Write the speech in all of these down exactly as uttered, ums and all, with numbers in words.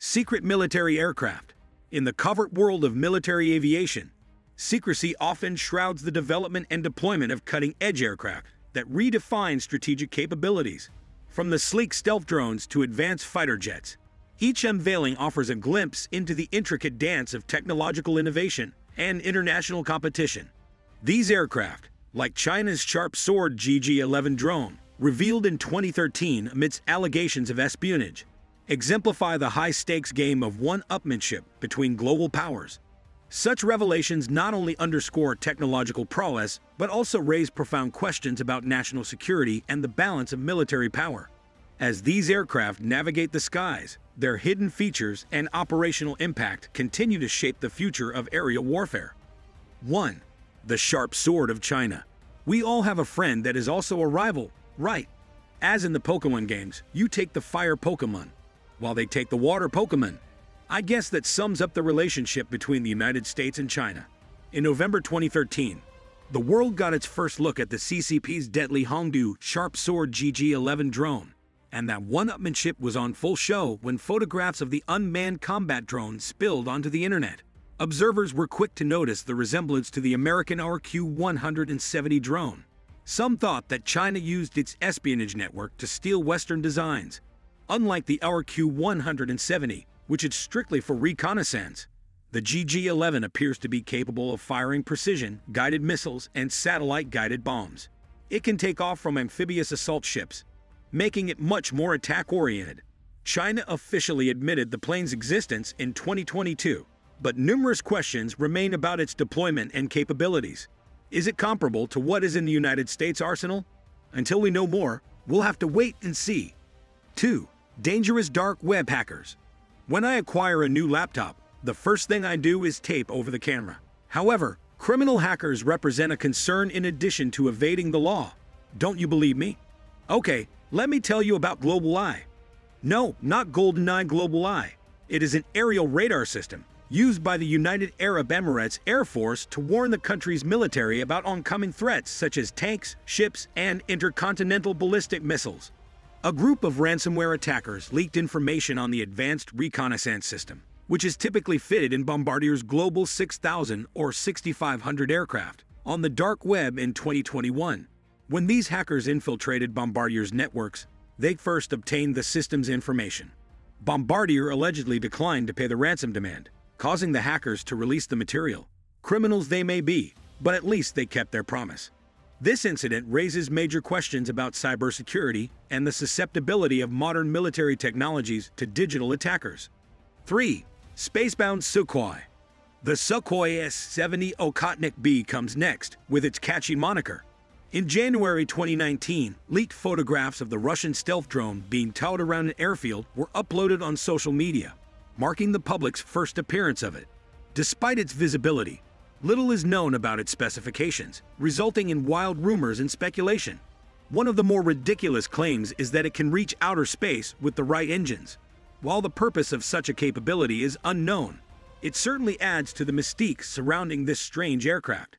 Secret military aircraft. In the covert world of military aviation, secrecy often shrouds the development and deployment of cutting-edge aircraft that redefine strategic capabilities. From the sleek stealth drones to advanced fighter jets, each unveiling offers a glimpse into the intricate dance of technological innovation and international competition. These aircraft, like China's Sharp Sword G G eleven drone, revealed in twenty thirteen amidst allegations of espionage, exemplify the high-stakes game of one-upmanship between global powers. Such revelations not only underscore technological prowess, but also raise profound questions about national security and the balance of military power. As these aircraft navigate the skies, their hidden features and operational impact continue to shape the future of aerial warfare. one. The Sharp Sword of China. We all have a friend that is also a rival, right? As in the Pokemon games, you take the fire Pokemon, while they take the water Pokemon. I guess that sums up the relationship between the United States and China. In November twenty thirteen, the world got its first look at the C C P's deadly Hongdu Sharp Sword G G eleven drone, and that one-upmanship was on full show when photographs of the unmanned combat drone spilled onto the internet. Observers were quick to notice the resemblance to the American R Q one seventy drone. Some thought that China used its espionage network to steal Western designs. Unlike the R Q one seventy, which is strictly for reconnaissance, the G G eleven appears to be capable of firing precision-guided missiles and satellite-guided bombs. It can take off from amphibious assault ships, making it much more attack-oriented. China officially admitted the plane's existence in twenty twenty-two, but numerous questions remain about its deployment and capabilities. Is it comparable to what is in the United States arsenal? Until we know more, we'll have to wait and see. two. Dangerous dark web hackers. When I acquire a new laptop, the first thing I do is tape over the camera. However, criminal hackers represent a concern in addition to evading the law. Don't you believe me? Okay, let me tell you about Global Eye. No, not GoldenEye Global Eye. It is an aerial radar system used by the United Arab Emirates Air Force to warn the country's military about oncoming threats such as tanks, ships, and intercontinental ballistic missiles. A group of ransomware attackers leaked information on the advanced reconnaissance system, which is typically fitted in Bombardier's Global six thousand or sixty-five hundred aircraft, on the dark web in twenty twenty-one. When these hackers infiltrated Bombardier's networks, they first obtained the system's information. Bombardier allegedly declined to pay the ransom demand, causing the hackers to release the material. Criminals they may be, but at least they kept their promise. This incident raises major questions about cybersecurity and the susceptibility of modern military technologies to digital attackers. three. Spacebound Sukhoi. The Sukhoi S seventy Okhotnik B comes next, with its catchy moniker. In January twenty nineteen, leaked photographs of the Russian stealth drone being towed around an airfield were uploaded on social media, marking the public's first appearance of it. Despite its visibility, little is known about its specifications, resulting in wild rumors and speculation. One of the more ridiculous claims is that it can reach outer space with the right engines. While the purpose of such a capability is unknown, it certainly adds to the mystique surrounding this strange aircraft.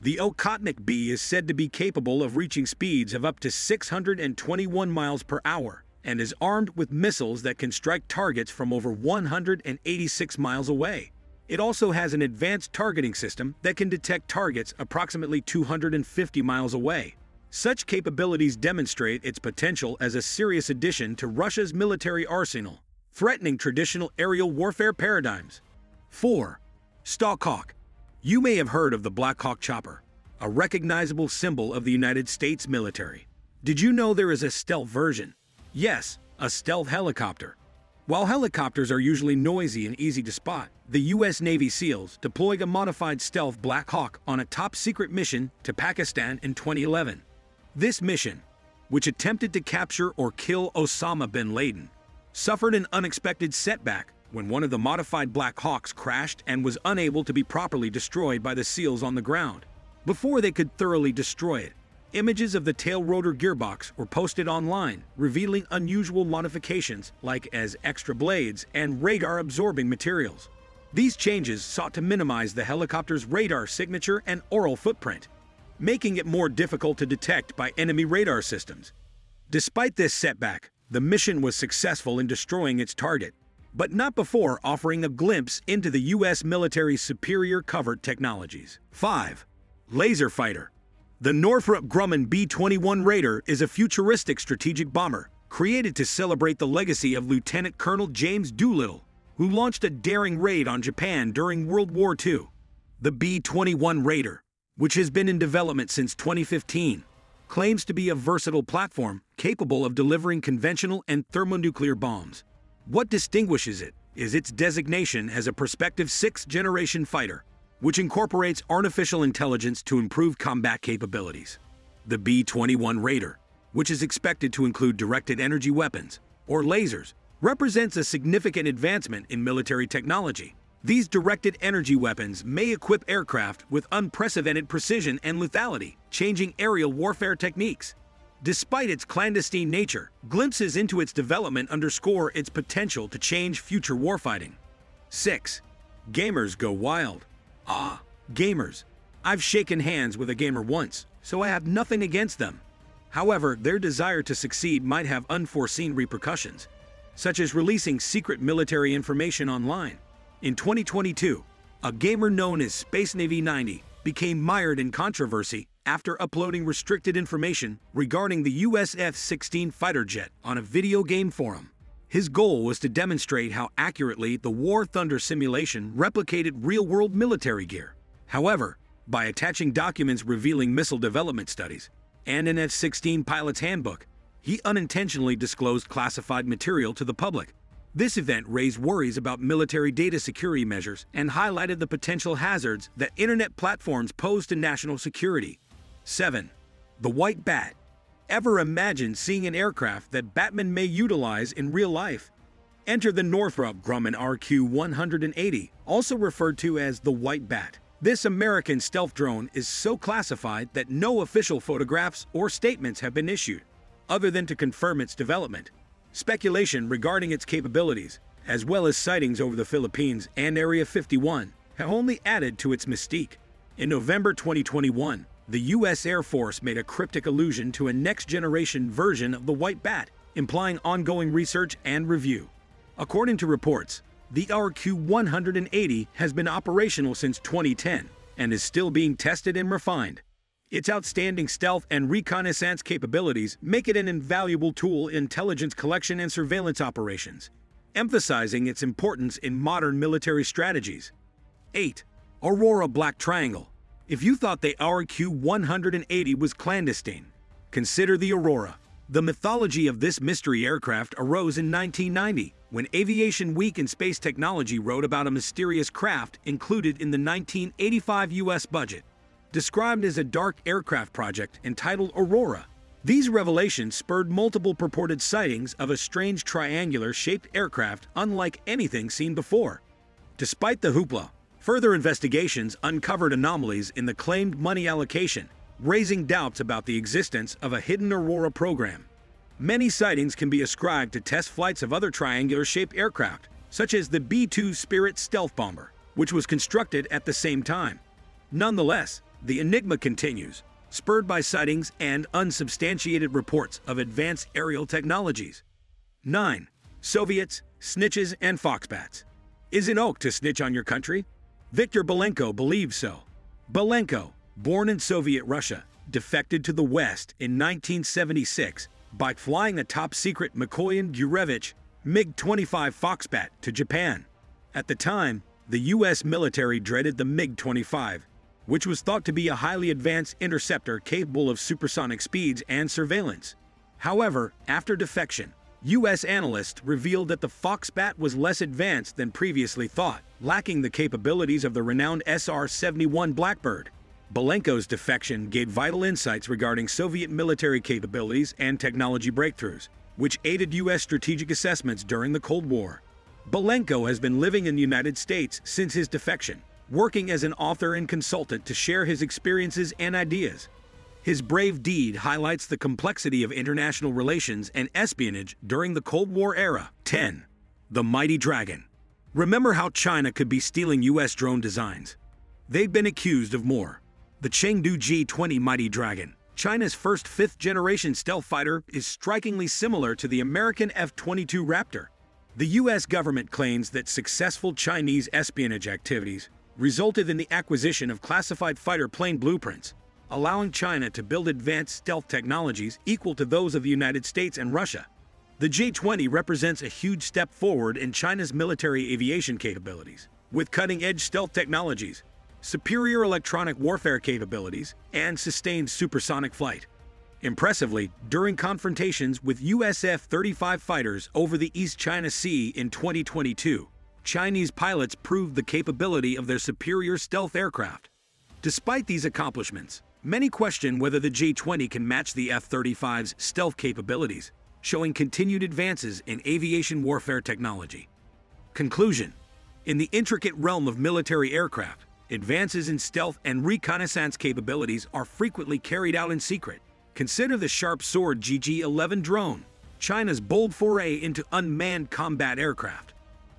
The Okhotnik B is said to be capable of reaching speeds of up to six hundred twenty-one miles per hour and is armed with missiles that can strike targets from over one hundred eighty-six miles away. It also has an advanced targeting system that can detect targets approximately two hundred fifty miles away. Such capabilities demonstrate its potential as a serious addition to Russia's military arsenal, threatening traditional aerial warfare paradigms. four. Black Hawk. You may have heard of the Black Hawk chopper, a recognizable symbol of the United States military. Did you know there is a stealth version? Yes, a stealth helicopter. While helicopters are usually noisy and easy to spot, the U S Navy SEALs deployed a modified stealth Black Hawk on a top-secret mission to Pakistan in twenty eleven. This mission, which attempted to capture or kill Osama bin Laden, suffered an unexpected setback when one of the modified Black Hawks crashed and was unable to be properly destroyed by the SEALs on the ground. Before they could thoroughly destroy it, images of the tail rotor gearbox were posted online, revealing unusual modifications like as extra blades and radar-absorbing materials. These changes sought to minimize the helicopter's radar signature and oral footprint, making it more difficult to detect by enemy radar systems. Despite this setback, the mission was successful in destroying its target, but not before offering a glimpse into the U S military's superior covert technologies. five. Laser Fighter. The Northrop Grumman B twenty-one Raider is a futuristic strategic bomber created to celebrate the legacy of Lieutenant Colonel James Doolittle, who launched a daring raid on Japan during World War Two. The B twenty-one Raider, which has been in development since twenty fifteen, claims to be a versatile platform capable of delivering conventional and thermonuclear bombs. What distinguishes it is its designation as a prospective sixth-generation fighter, which incorporates artificial intelligence to improve combat capabilities. The B twenty-one Raider, which is expected to include directed energy weapons, or lasers, represents a significant advancement in military technology. These directed energy weapons may equip aircraft with unprecedented precision and lethality, changing aerial warfare techniques. Despite its clandestine nature, glimpses into its development underscore its potential to change future warfighting. six. Gamers Go Wild. Ah, gamers. I've shaken hands with a gamer once, so I have nothing against them. However, their desire to succeed might have unforeseen repercussions, such as releasing secret military information online. In twenty twenty-two, a gamer known as Space Navy ninety became mired in controversy after uploading restricted information regarding the U S F sixteen fighter jet on a video game forum. His goal was to demonstrate how accurately the War Thunder simulation replicated real-world military gear. However, by attaching documents revealing missile development studies and an F sixteen pilot's handbook, he unintentionally disclosed classified material to the public. This event raised worries about military data security measures and highlighted the potential hazards that internet platforms pose to national security. seven. The White Bat. Ever imagine seeing an aircraft that Batman may utilize in real life? Enter the Northrop Grumman R Q one eighty, also referred to as the White Bat. This American stealth drone is so classified that no official photographs or statements have been issued, other than to confirm its development. Speculation regarding its capabilities, as well as sightings over the Philippines and Area fifty-one, have only added to its mystique. In November twenty twenty-one, the U S Air Force made a cryptic allusion to a next-generation version of the White Bat, implying ongoing research and review. According to reports, the R Q one eighty has been operational since twenty ten and is still being tested and refined. Its outstanding stealth and reconnaissance capabilities make it an invaluable tool in intelligence collection and surveillance operations, emphasizing its importance in modern military strategies. eight. Aurora Black Triangle. If you thought the R Q one eighty was clandestine, consider the Aurora. The mythology of this mystery aircraft arose in nineteen ninety, when Aviation Week and Space Technology wrote about a mysterious craft included in the nineteen eighty-five U S budget. Described as a dark aircraft project entitled Aurora, these revelations spurred multiple purported sightings of a strange triangular-shaped aircraft unlike anything seen before. Despite the hoopla, further investigations uncovered anomalies in the claimed money allocation, raising doubts about the existence of a hidden Aurora program. Many sightings can be ascribed to test flights of other triangular-shaped aircraft, such as the B two Spirit stealth bomber, which was constructed at the same time. Nonetheless, the enigma continues, spurred by sightings and unsubstantiated reports of advanced aerial technologies. nine. Soviets, Snitches, and Foxbats. Is it okay to snitch on your country? Viktor Belenko believes so. Belenko, born in Soviet Russia, defected to the West in nineteen seventy-six by flying a top-secret Mikoyan-Gurevich MiG twenty-five Foxbat to Japan. At the time, the U S military dreaded the MiG twenty-five, which was thought to be a highly advanced interceptor capable of supersonic speeds and surveillance. However, after defection, U S analysts revealed that the Foxbat was less advanced than previously thought, lacking the capabilities of the renowned S R seventy-one Blackbird. Belenko's defection gave vital insights regarding Soviet military capabilities and technology breakthroughs, which aided U S strategic assessments during the Cold War. Belenko has been living in the United States since his defection, working as an author and consultant to share his experiences and ideas. His brave deed highlights the complexity of international relations and espionage during the Cold War era. ten. The Mighty Dragon. Remember how China could be stealing U S drone designs? They've been accused of more. The Chengdu J twenty Mighty Dragon, China's first fifth-generation stealth fighter, is strikingly similar to the American F twenty-two Raptor. The U S government claims that successful Chinese espionage activities resulted in the acquisition of classified fighter plane blueprints, allowing China to build advanced stealth technologies equal to those of the United States and Russia. The J twenty represents a huge step forward in China's military aviation capabilities, with cutting-edge stealth technologies, superior electronic warfare capabilities, and sustained supersonic flight. Impressively, during confrontations with U S F thirty-five fighters over the East China Sea in twenty twenty-two, Chinese pilots proved the capability of their superior stealth aircraft. Despite these accomplishments, many question whether the J twenty can match the F thirty-five's stealth capabilities, showing continued advances in aviation warfare technology. Conclusion: in the intricate realm of military aircraft, advances in stealth and reconnaissance capabilities are frequently carried out in secret. Consider the Sharp Sword G G eleven drone, China's bold foray into unmanned combat aircraft.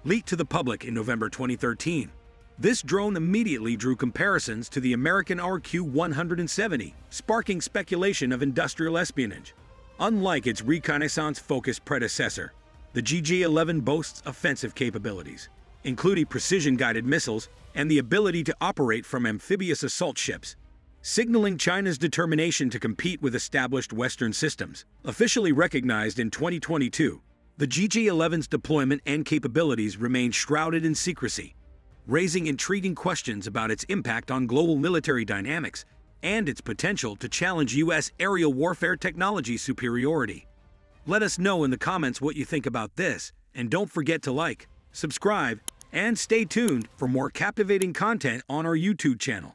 Leaked to the public in November twenty thirteen, this drone immediately drew comparisons to the American R Q one seventy, sparking speculation of industrial espionage. Unlike its reconnaissance-focused predecessor, the G G eleven boasts offensive capabilities, including precision-guided missiles and the ability to operate from amphibious assault ships, signaling China's determination to compete with established Western systems. Officially recognized in twenty twenty-two, the G G eleven's deployment and capabilities remain shrouded in secrecy, raising intriguing questions about its impact on global military dynamics and its potential to challenge U S aerial warfare technology superiority. Let us know in the comments what you think about this, and don't forget to like, subscribe, and stay tuned for more captivating content on our YouTube channel.